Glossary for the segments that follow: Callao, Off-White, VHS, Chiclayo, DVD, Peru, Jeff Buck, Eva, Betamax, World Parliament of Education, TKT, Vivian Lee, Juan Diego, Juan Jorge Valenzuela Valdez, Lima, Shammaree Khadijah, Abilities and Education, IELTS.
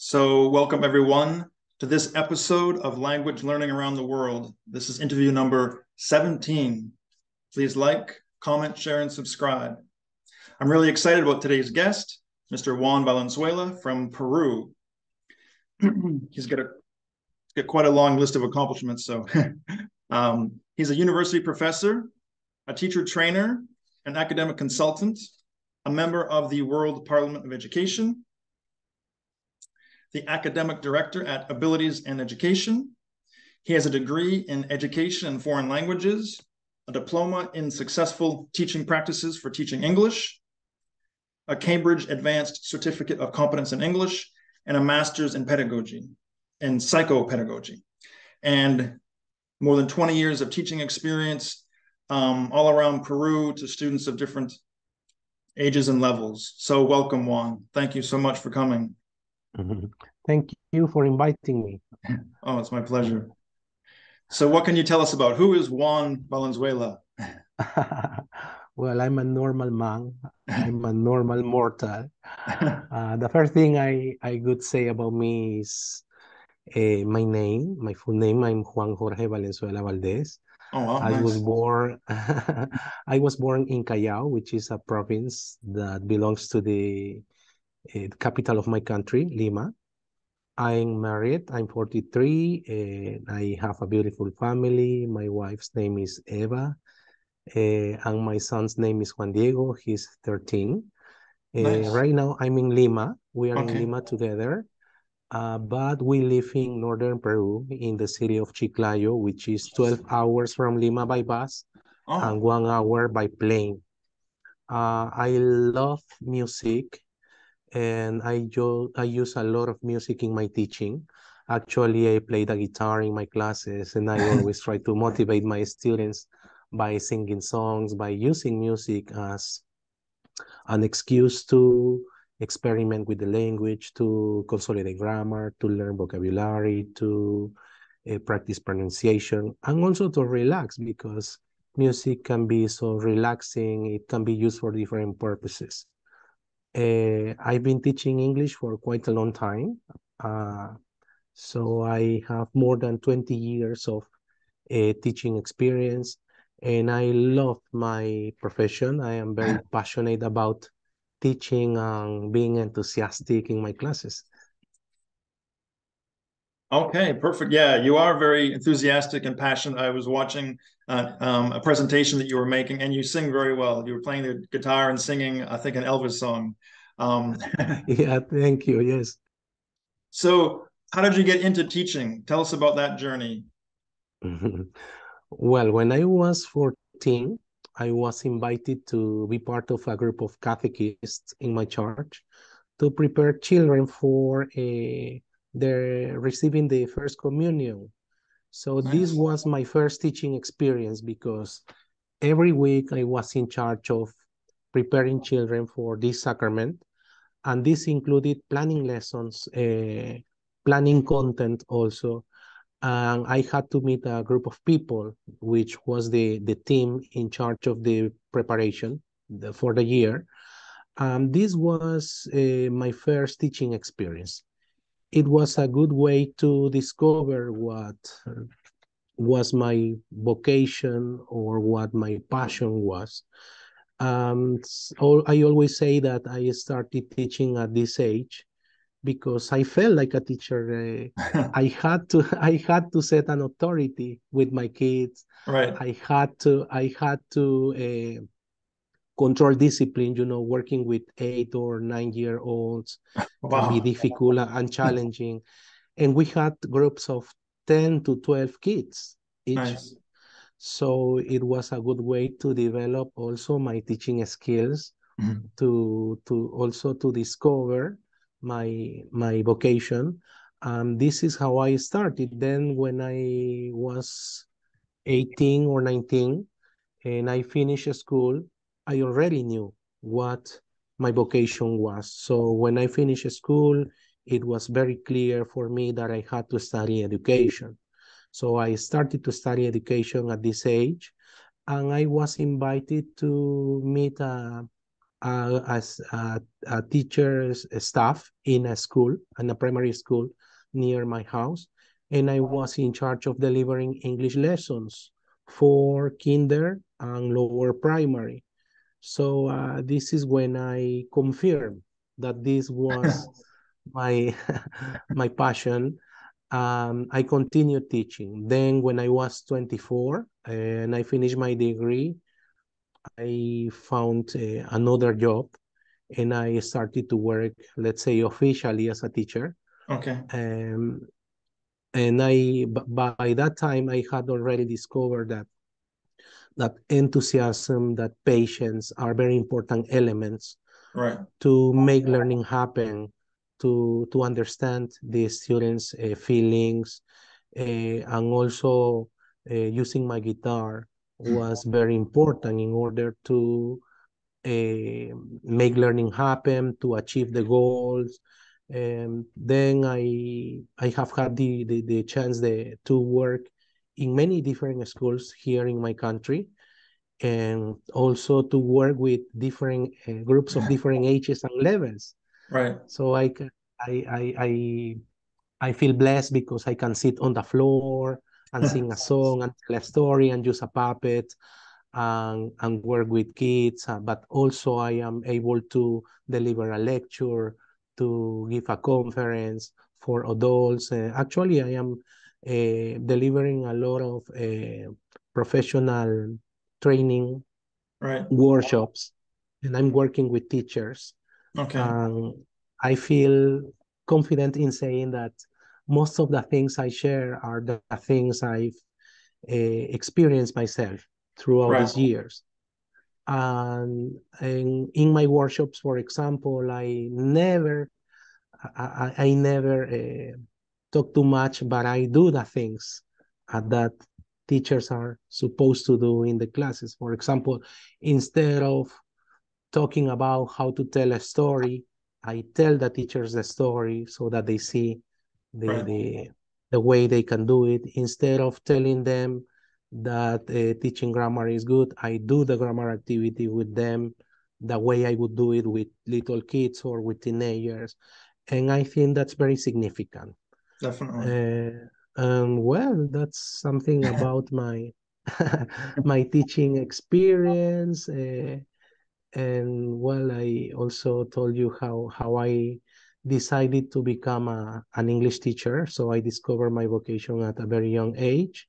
So welcome everyone to this episode of Language Learning Around the World. This is interview number 17. Please like, comment, share, and subscribe. I'm really excited about today's guest, Mr. Juan Valenzuela from Peru. He's got quite a long list of accomplishments. So he's a university professor, a teacher trainer, an academic consultant, a member of the World Parliament of Education, the academic director at Abilities and Education. He has a degree in education and foreign languages, a diploma in successful teaching practices for teaching English, a Cambridge Advanced Certificate of Competence in English, and a master's in pedagogy and psychopedagogy, and more than 20 years of teaching experience all around Peru to students of different ages and levels. So welcome, Juan. Thank you so much for coming. Thank you for inviting me. Oh, it's my pleasure. So what can you tell us about? Who is Juan Valenzuela? Well, I'm a normal man. I'm a normal mortal. The first thing I could say about me is my name, my full name. I'm Juan Jorge Valenzuela Valdez. Oh, wow, nice. I was born in Callao, which is a province that belongs to the capital of my country, Lima. I'm married, I'm 43, and I have a beautiful family. My wife's name is Eva, and my son's name is Juan Diego. He's 13. Nice. Right now, I'm in Lima. We are in Lima together, but we live in northern Peru, in the city of Chiclayo, which is 12 hours from Lima by bus and 1 hour by plane. I love music. And I use a lot of music in my teaching. Actually, I play the guitar in my classes, and I always try to motivate my students by singing songs, by using music as an excuse to experiment with the language, to consolidate grammar, to learn vocabulary, to practice pronunciation, and also to relax, because music can be so relaxing. It can be used for different purposes. I've been teaching English for quite a long time, so I have more than 20 years of teaching experience, and I love my profession. I am very passionate about teaching and being enthusiastic in my classes. Okay, perfect. Yeah, you are very enthusiastic and passionate. I was watching a presentation that you were making, and you sing very well. You were playing the guitar and singing, I think, an Elvis song. Yeah, thank you. Yes. So how did you get into teaching? Tell us about that journey. Well, when I was 14, I was invited to be part of a group of catechists in my church to prepare children for they're receiving the first communion. So nice. This was my first teaching experience, because every week I was in charge of preparing children for this sacrament. And this included planning lessons, planning content also. And I had to meet a group of people, which was the team in charge of the preparation for the year. This was my first teaching experience. It was a good way to discover what was my vocation or what my passion was. So I always say that I started teaching at this age because I felt like a teacher. I had to set an authority with my kids. Right. I had to control discipline, you know, working with 8 or 9 year olds can be difficult and challenging. And we had groups of 10 to 12 kids each. Nice. So it was a good way to develop also my teaching skills, to discover my vocation. This is how I started. Then when I was 18 or 19 and I finished school, I already knew what my vocation was. So when I finished school, it was very clear for me that I had to study education. So I started to study education at this age, and I was invited to meet as a teacher's staff in a school, in a primary school near my house. And I was in charge of delivering English lessons for kinder and lower primary. So this is when I confirmed that this was my passion. I continued teaching. Then when I was 24 and I finished my degree, I found another job and I started to work, let's say, officially as a teacher. Okay. And I, by that time, I had already discovered that enthusiasm, that patience are very important elements, right, to make learning happen, to understand the students' feelings, and also using my guitar was very important in order to make learning happen, to achieve the goals. And then I have had the chance to work in many different schools here in my country, and also to work with different groups of different ages and levels. Right. So I feel blessed because I can sit on the floor and sing a song and tell a story and use a puppet and work with kids. But also I am able to deliver a lecture, to give a conference for adults. Actually, I am delivering a lot of professional training, right, workshops, and I'm working with teachers. Okay. I feel confident in saying that most of the things I share are the things I've experienced myself throughout, right, these years. And in my workshops, for example, I never talk too much, but I do the things that teachers are supposed to do in the classes. For example, instead of talking about how to tell a story, I tell the teachers the story so that they see the way they can do it. Instead of telling them that teaching grammar is good, I do the grammar activity with them the way I would do it with little kids or with teenagers. And I think that's very significant. Definitely. Well, that's something about my teaching experience. And well, I also told you how I decided to become an English teacher. So I discovered my vocation at a very young age.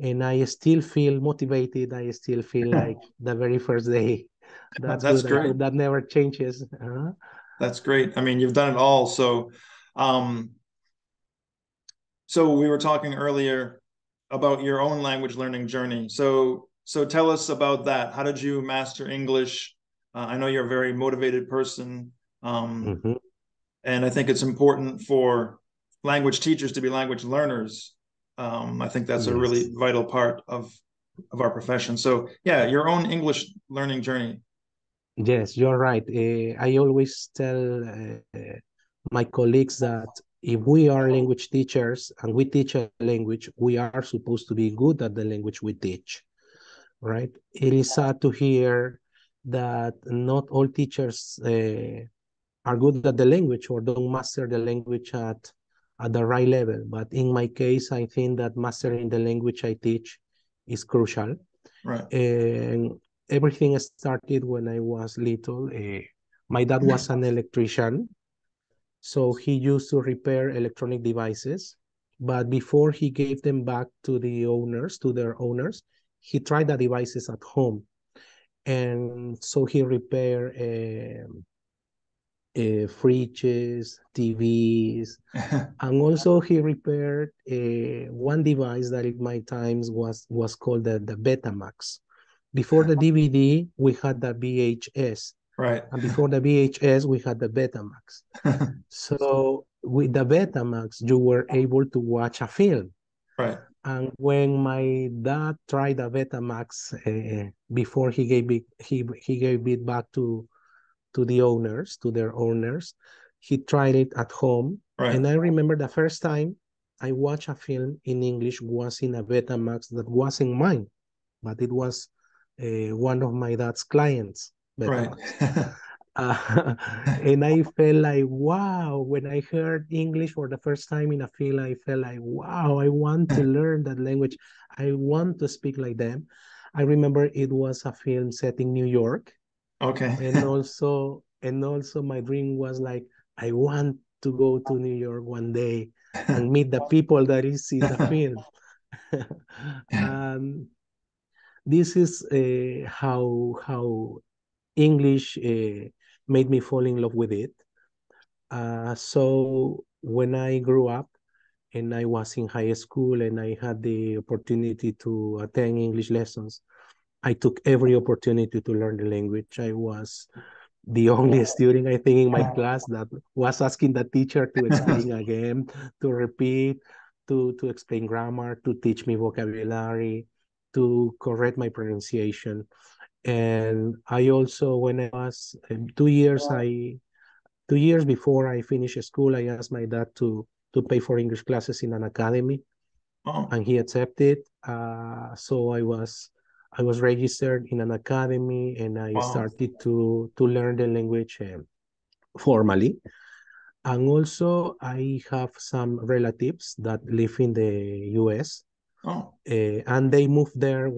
And I still feel motivated. I still feel like the very first day. That's great. That never changes. Huh? That's great. I mean, you've done it all. So, so we were talking earlier about your own language learning journey. So tell us about that. How did you master English? I know you're a very motivated person. And I think it's important for language teachers to be language learners. I think that's a really vital part of our profession. So yeah, your own English learning journey. Yes, you're right. I always tell my colleagues that if we are language teachers and we teach a language, we are supposed to be good at the language we teach, right? It is sad to hear that not all teachers are good at the language or don't master the language at the right level. But in my case, I think that mastering the language I teach is crucial. Right. And everything started when I was little. My dad was an electrician, so he used to repair electronic devices. But before he gave them back to their owners, he tried the devices at home. And so he repaired fridges, TVs, and also he repaired one device that in my times was called the Betamax. Before the DVD, we had the VHS. Right. And before the VHS, we had the Betamax. So with the Betamax, you were able to watch a film. Right. And when my dad tried the Betamax before he gave it, back to their owners. He tried it at home. Right. And I remember the first time I watched a film in English was in a Betamax that wasn't mine, but it was one of my dad's clients. Betamax. Right. And I felt like, wow, when I heard English for the first time in a field, I felt like, wow, I want to learn that language. I want to speak like them. I remember it was a film set in New York. Okay. And also my dream was like, I want to go to New York one day and meet the people that is in the film. This is how English made me fall in love with it. So when I grew up and I was in high school and I had the opportunity to attend English lessons, I took every opportunity to learn the language. I was the only student, I think, in my class that was asking the teacher to explain again, to repeat, to explain grammar, to teach me vocabulary, to correct my pronunciation. And I also, when I was 2 years before I finished school, I asked my dad to pay for English classes in an academy. Oh. And he accepted. So I was registered in an academy, and I started to learn the language formally. And also, I have some relatives that live in the U.S. Oh. And they moved there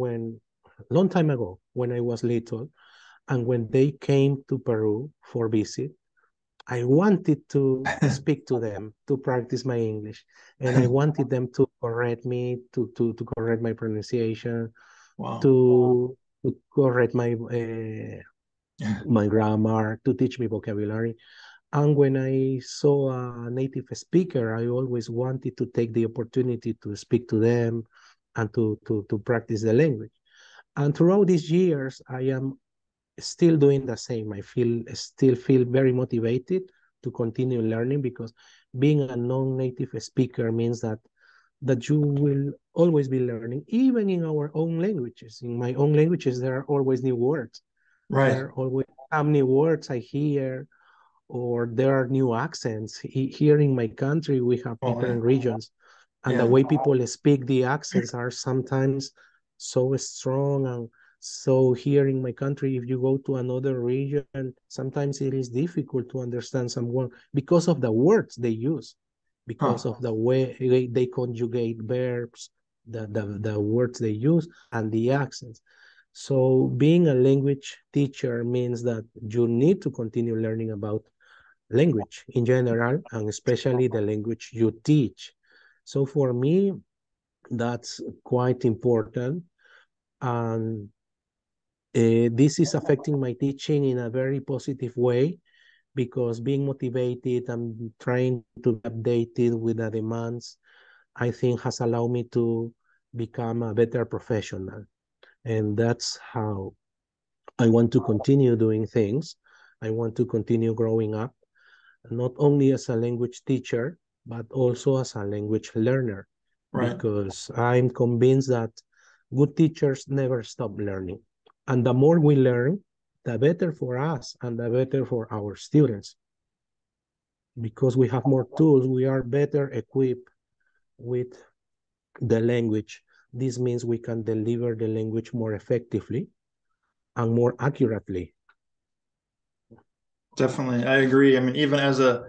long time ago, when I was little. And when they came to Peru for visit, I wanted to speak to them, to practice my English. And I wanted them to correct me, to correct my pronunciation, to correct my my grammar, to teach me vocabulary. And when I saw a native speaker, I always wanted to take the opportunity to speak to them and to practice the language. And throughout these years, I am still doing the same. I still feel very motivated to continue learning, because being a non-native speaker means that you will always be learning, even in our own languages. In my own languages, there are always new words. Right. There are always some new words I hear, or there are new accents. Here in my country, we have different regions, and the way people speak, the accents are sometimes so strong. And so here in my country, if you go to another region, sometimes it is difficult to understand someone because of the words they use, because of the way they conjugate verbs, the words they use, and the accents. So being a language teacher means that you need to continue learning about language in general, and especially the language you teach. So for me, that's quite important. And this is affecting my teaching in a very positive way, because being motivated and trying to be updated with the demands, I think, has allowed me to become a better professional. And that's how I want to continue doing things. I want to continue growing up, not only as a language teacher, but also as a language learner. Right. Because I'm convinced that good teachers never stop learning. And the more we learn, the better for us and the better for our students. Because we have more tools, we are better equipped with the language. This means we can deliver the language more effectively and more accurately. Definitely, I agree. I mean, even as a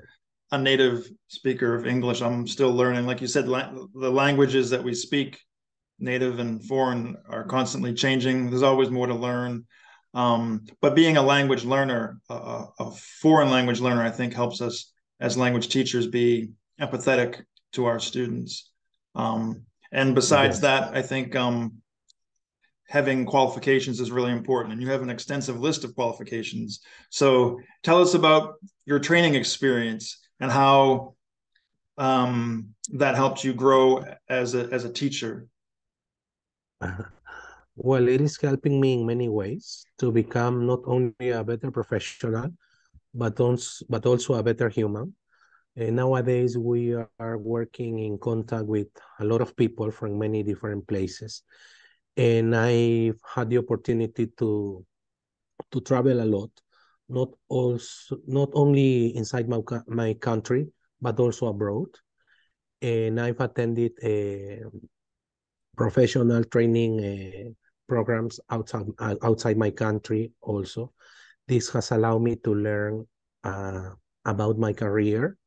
native speaker of English, I'm still learning. Like you said, the languages that we speak, native and foreign, are constantly changing. There's always more to learn. But being a language learner, a foreign language learner, I think helps us as language teachers be empathetic to our students. And besides that, I think having qualifications is really important, and you have an extensive list of qualifications. So tell us about your training experience and how that helped you grow as a teacher. Well, it is helping me in many ways to become not only a better professional, but also a better human. Nowadays, we are working in contact with a lot of people from many different places. And I've had the opportunity to travel a lot, not only inside my country, but also abroad. And I've attended professional training programs outside my country also. This has allowed me to learn about my career,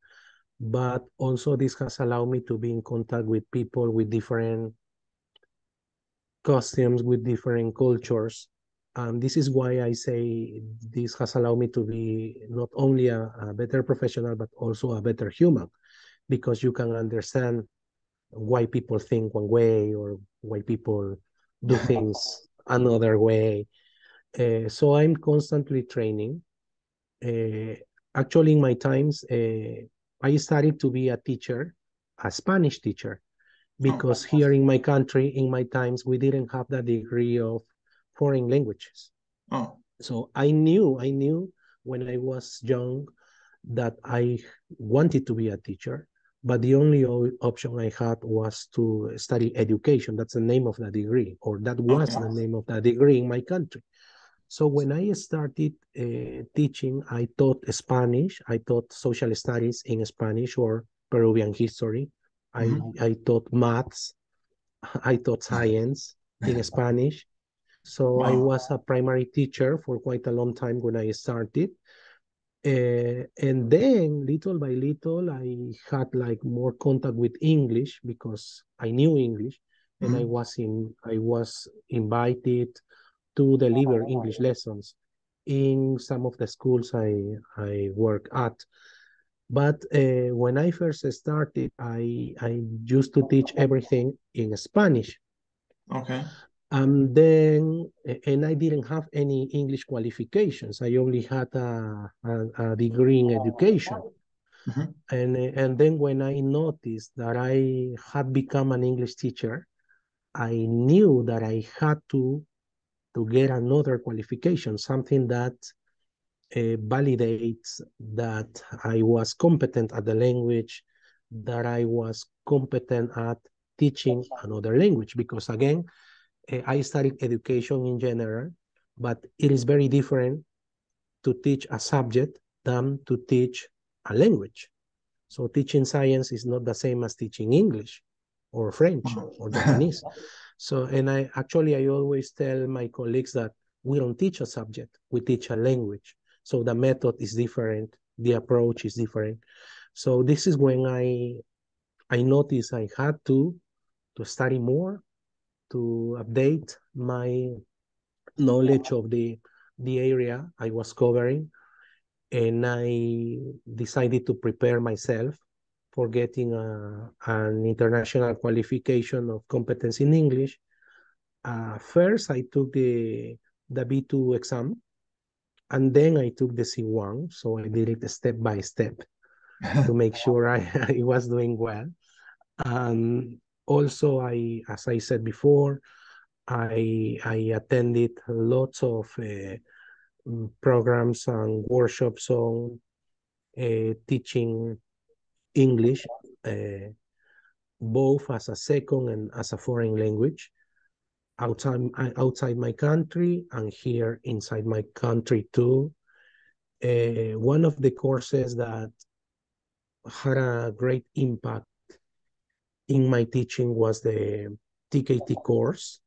but also this has allowed me to be in contact with people with different costumes, with different cultures. And this is why I say this has allowed me to be not only a better professional, but also a better human, because you can understand why people think one way or why people do things another way. So I'm constantly training. Actually, in my times, I started to be a teacher, a Spanish teacher, because here in my country, in my times, we didn't have that degree of foreign languages. So I knew when I was young that I wanted to be a teacher, but the only option I had was to study education. That's the name of the degree, or that was the name of the degree in my country. So when I started teaching, I taught Spanish. I taught social studies in Spanish or Peruvian history. I taught maths. I taught science in Spanish. So I was a primary teacher for quite a long time when I started. And then little by little, I had like more contact with English because I knew English, and I was invited to deliver English lessons in some of the schools I work at. But when I first started, I used to teach everything in Spanish. And then, and I didn't have any English qualifications. I only had a degree in education. And then when I noticed that I had become an English teacher, I knew that I had to get another qualification, something that validates that I was competent at the language, that I was competent at teaching another language. Because again, I studied education in general, but it is very different to teach a subject than to teach a language. So teaching science is not the same as teaching English or French or Japanese. So, and I always tell my colleagues that we don't teach a subject, we teach a language. So the method is different, the approach is different. So this is when I noticed I had to study more, to update my knowledge of the area I was covering. And I decided to prepare myself for getting an international qualification of competence in English. First, I took the B2 exam, and then I took the C1. So I did it step by step to make sure I was doing well. Also, as I said before, I attended lots of programs and workshops on teaching English, both as a second and as a foreign language, outside my country and here inside my country too. One of the courses that had a great impact in my teaching was the TKT course.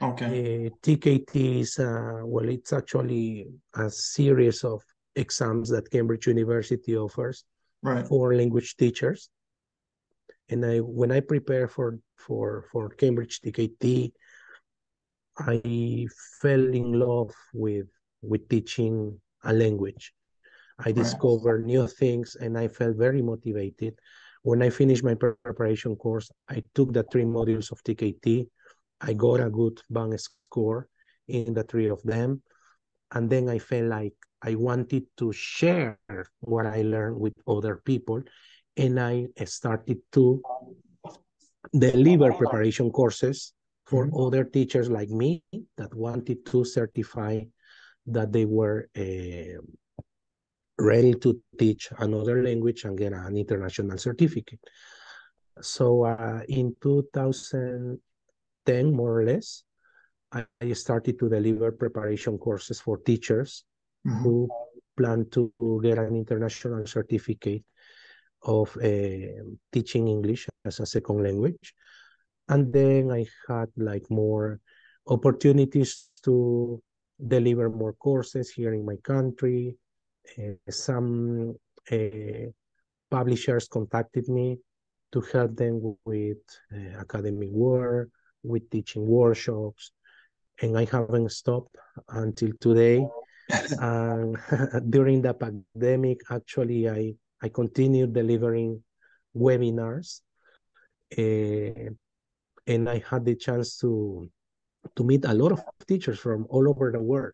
TKT is, it's actually a series of exams that Cambridge University offers for language teachers. And when I prepare for Cambridge TKT, I fell in love with teaching a language. I discovered new things, and I felt very motivated. When I finished my preparation course, I took the 3 modules of TKT. I got a good band score in the 3 of them. And then I felt like I wanted to share what I learned with other people, and I started to deliver preparation courses for other teachers like me that wanted to certify that they were ready to teach another language and get an international certificate. So in 2010, more or less, I started to deliver preparation courses for teachers who plan to get an international certificate of teaching English as a second language. And then I had like more opportunities to deliver more courses here in my country. Some publishers contacted me to help them with academic work, with teaching workshops, and I haven't stopped until today. And during the pandemic, actually, I continued delivering webinars, and I had the chance to meet a lot of teachers from all over the world.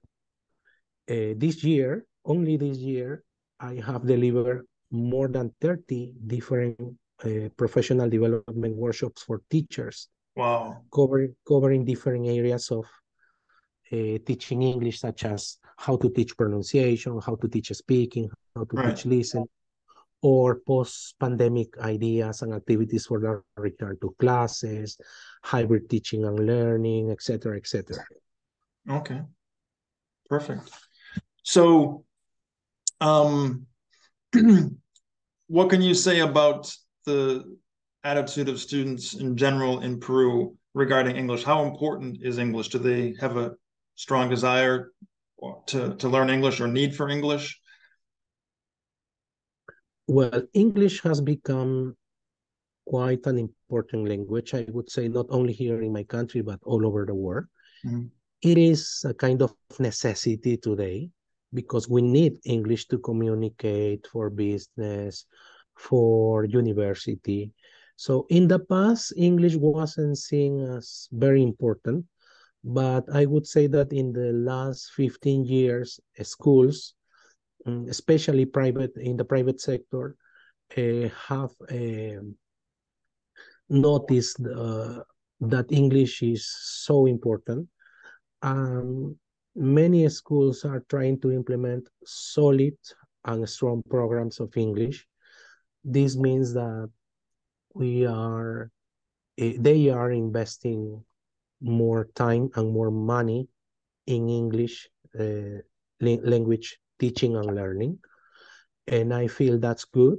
This year, only this year, I have delivered more than 30 different professional development workshops for teachers. Wow. Covering different areas of teaching English, such as how to teach pronunciation, how to teach speaking, how to teach listening, or post-pandemic ideas and activities for the return to classes, hybrid teaching and learning, etc., etc. Okay, perfect. So, what can you say about the attitude of students in general in Peru regarding English? How important is English? Do they have a strong desire to learn English or need for English? Well, English has become quite an important language, I would say, not only here in my country, but all over the world. Mm-hmm. It is a kind of necessity today because we need English to communicate for business, for university. So in the past, English wasn't seen as very important, but I would say that in the last 15 years, schools, especially private, in the private sector, have noticed that English is so important. Many schools are trying to implement solid and strong programs of English. This means that they are investing more time and more money in English language teaching and learning, and I feel that's good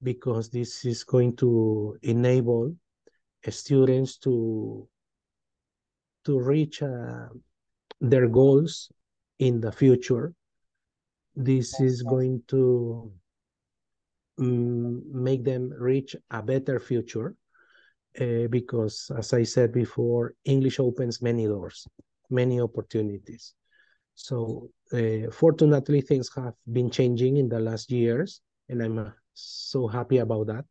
because this is going to enable students to reach their goals in the future. This is going to make them reach a better future because, as I said before, English opens many doors, many opportunities. So fortunately, things have been changing in the last years, and I'm so happy about that.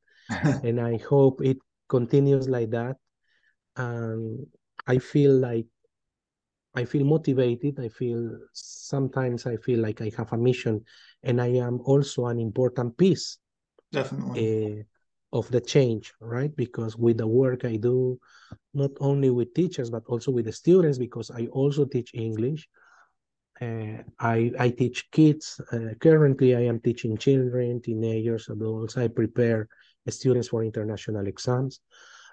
And I hope it continues like that. I feel motivated. Sometimes I feel like I have a mission, and I am also an important piece of the change, right? Because with the work I do, not only with teachers, but also with the students, because I also teach English. I teach kids. Currently, I am teaching children, teenagers, adults. I prepare students for international exams.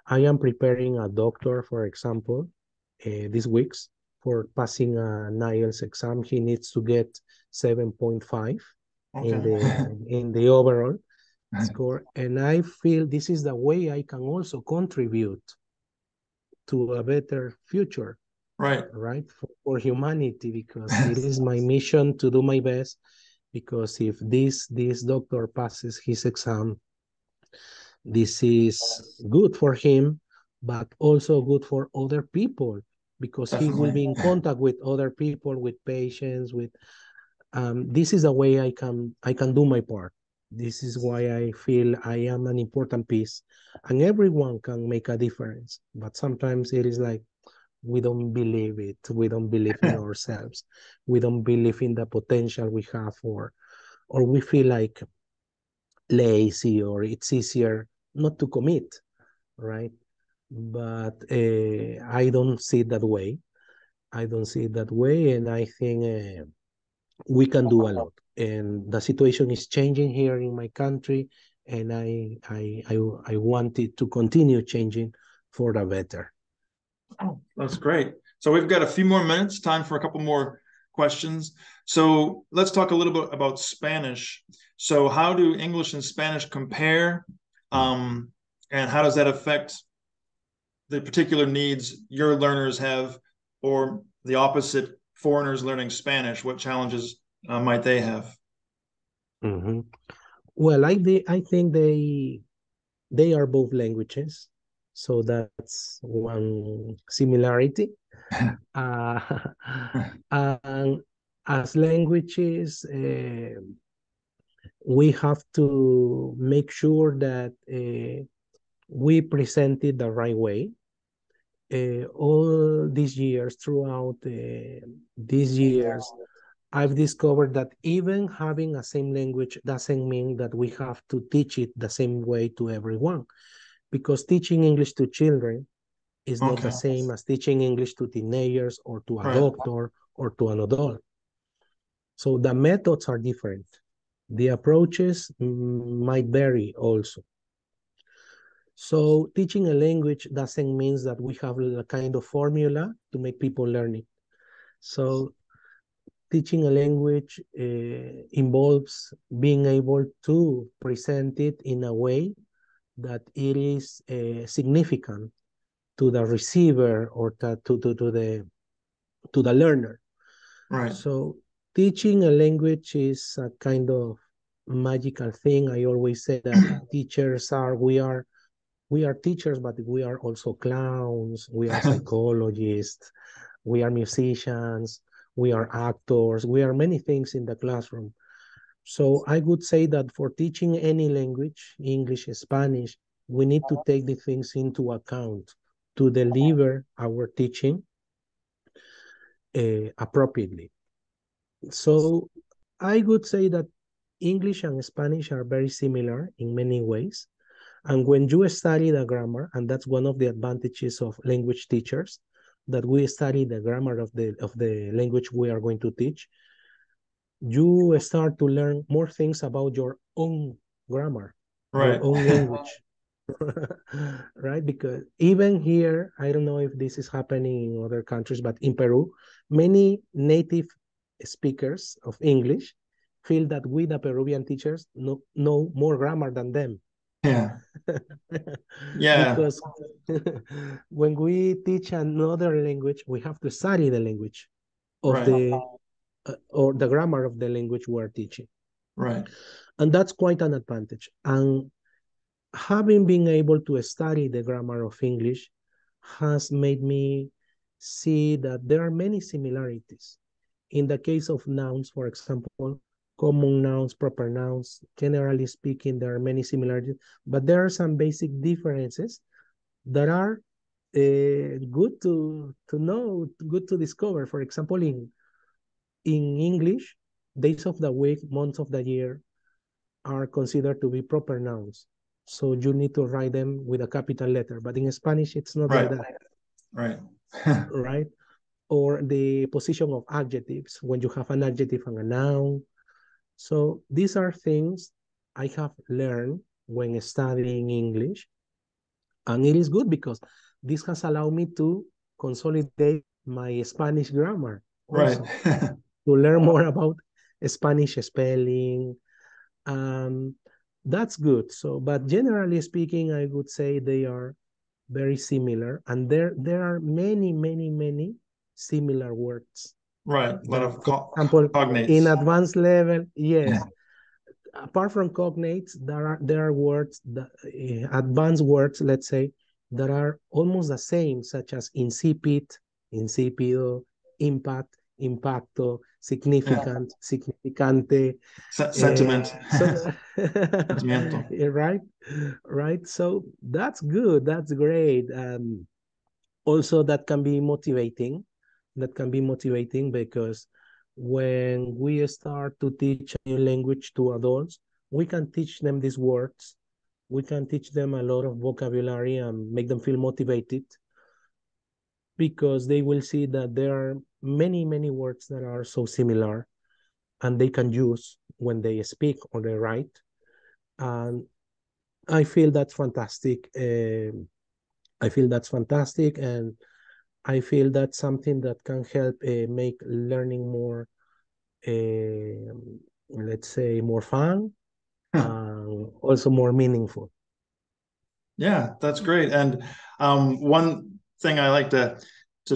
I am preparing a doctor, for example, this week for passing an IELTS exam. He needs to get 7.5 in the overall score. And I feel this is the way I can also contribute to a better future. Right, for humanity, because it is my mission to do my best, because if this doctor passes his exam, this is good for him, but also good for other people, because he will be in contact with other people, with patients, with this is a way I can do my part. This is why I feel I am an important piece, and everyone can make a difference, but sometimes it is like, we don't believe it. We don't believe in ourselves. We don't believe in the potential we have, or we feel like lazy, or it's easier not to commit, right? But I don't see it that way. I don't see it that way, and I think we can do a lot. And the situation is changing here in my country, and I want it to continue changing for the better. Oh, that's great. So we've got a few more minutes, time for a couple more questions. So let's talk a little bit about Spanish. So how do English and Spanish compare? And how does that affect the particular needs your learners have, or the opposite foreigners learning Spanish, what challenges might they have? Mm-hmm. Well, I think they are both languages, so that's one similarity. And as languages, we have to make sure that we present it the right way. All these years, throughout these years, I've discovered that even having a same language doesn't mean that we have to teach it the same way to everyone, because teaching English to children is not the same as teaching English to teenagers or to a doctor or to an adult. So the methods are different. The approaches might vary also. So teaching a language doesn't mean that we have a kind of formula to make people learn it. So teaching a language involves being able to present it in a way that it is significant to the receiver or to the learner. Right. So teaching a language is a kind of magical thing. I always say that teachers are, we are teachers, but we are also clowns, we are psychologists, we are musicians, we are actors, we are many things in the classroom. So I would say that for teaching any language, English, Spanish, we need to take the things into account to deliver our teaching appropriately. So I would say that English and Spanish are very similar in many ways. And when you study the grammar, and that's one of the advantages of language teachers, that we study the grammar of the language we are going to teach, you start to learn more things about your own grammar, your own language, right? Because even here, I don't know if this is happening in other countries, but in Peru, many native speakers of English feel that we, the Peruvian teachers, know more grammar than them. Yeah. Yeah. Because when we teach another language, we have to study the language of the grammar of the language we're teaching. Right. And that's quite an advantage. And having been able to study the grammar of English has made me see that there are many similarities. In the case of nouns, for example, common nouns, proper nouns, generally speaking, there are many similarities, but there are some basic differences that are good to know, good to discover. For example, in English, days of the week, months of the year are considered to be proper nouns. So you need to write them with a capital letter, but in Spanish, it's not like that. Right. Right? Or the position of adjectives, when you have an adjective and a noun. So these are things I have learned when studying English. And it is good because this has allowed me to consolidate my Spanish grammar. Also, to learn more about Spanish spelling. That's good. So, but generally speaking, I would say they are very similar. And there are many, many, many similar words. Right, a lot of cognates. In advanced level, yes. Yeah. Apart from cognates, there are words, that, advanced words, let's say, that are almost the same, such as incipit, incipido, impact, impacto, significant, significante. Sentiment. Right. So that's good. That's great. Also, that can be motivating. That can be motivating because when we start to teach a new language to adults, we can teach them these words. We can teach them a lot of vocabulary and make them feel motivated because they will see that there are many, many words that are so similar and they can use when they speak or they write. And I feel that's fantastic. And I feel that's something that can help make learning more, let's say, more fun, also more meaningful. Yeah, that's great. And one thing I like to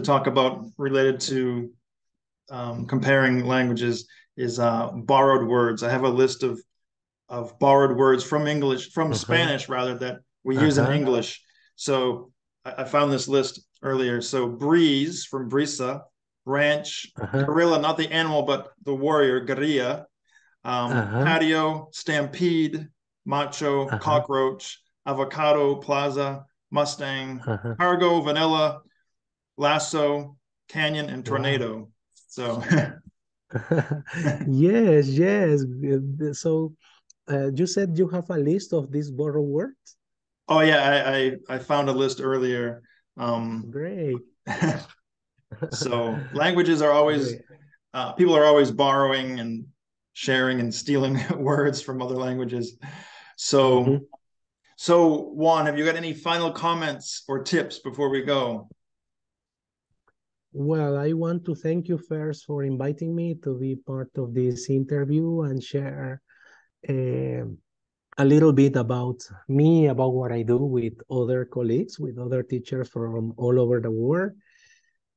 talk about related to comparing languages is borrowed words. I have a list of borrowed words from English, from Spanish rather, that we use in English. So I found this list earlier. So breeze from brisa, ranch, guerrilla, not the animal, but the warrior, guerrilla, patio, stampede, macho, cockroach, avocado, plaza, mustang, cargo, vanilla, lasso, canyon, and tornado. Wow. So yes. So you said you have a list of these borrowed words? Oh yeah, I found a list earlier. Great. So languages are always, people are always borrowing and sharing and stealing words from other languages. So, so Juan, have you got any final comments or tips before we go? Well, I want to thank you first for inviting me to be part of this interview and share a little bit about me, about what I do with other colleagues, with other teachers from all over the world.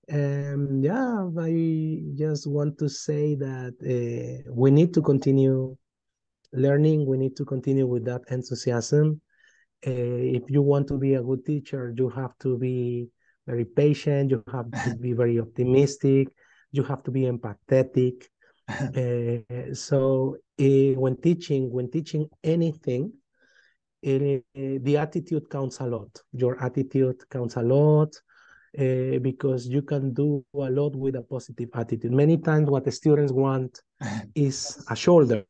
And yeah, I just want to say that we need to continue learning. We need to continue with that enthusiasm. If you want to be a good teacher, you have to be very patient, you have to be very optimistic, you have to be empathetic. So when teaching anything, the attitude counts a lot. Your attitude counts a lot because you can do a lot with a positive attitude. Many times what the students want is a shoulder,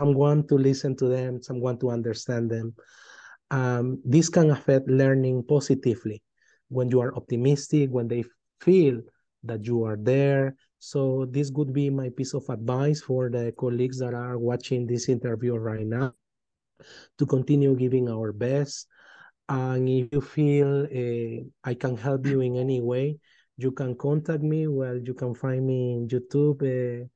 someone to listen to them, someone to understand them. This can affect learning positively. When you are optimistic, when they feel that you are there. So this would be my piece of advice for the colleagues that are watching this interview right now, to continue giving our best. And if you feel I can help you in any way, you can contact me. Well, you can find me in YouTube.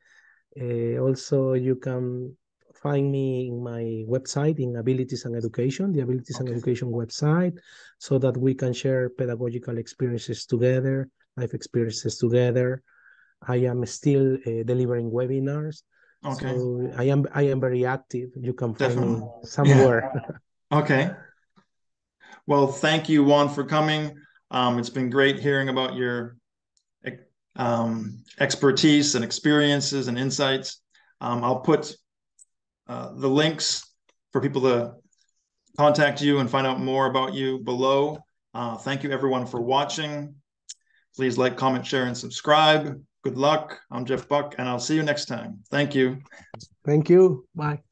Also, you can find me in my website, in Abilities and Education, the Abilities and Education website, so that we can share pedagogical experiences together, life experiences together. I am still delivering webinars. So I am very active. You can find me somewhere. Yeah. Okay. Well, thank you, Juan, for coming. It's been great hearing about your expertise and experiences and insights. I'll put the links for people to contact you and find out more about you below. Thank you, everyone, for watching. Please like, comment, share, and subscribe. Good luck. I'm Jeff Buck, and I'll see you next time. Thank you. Thank you. Bye.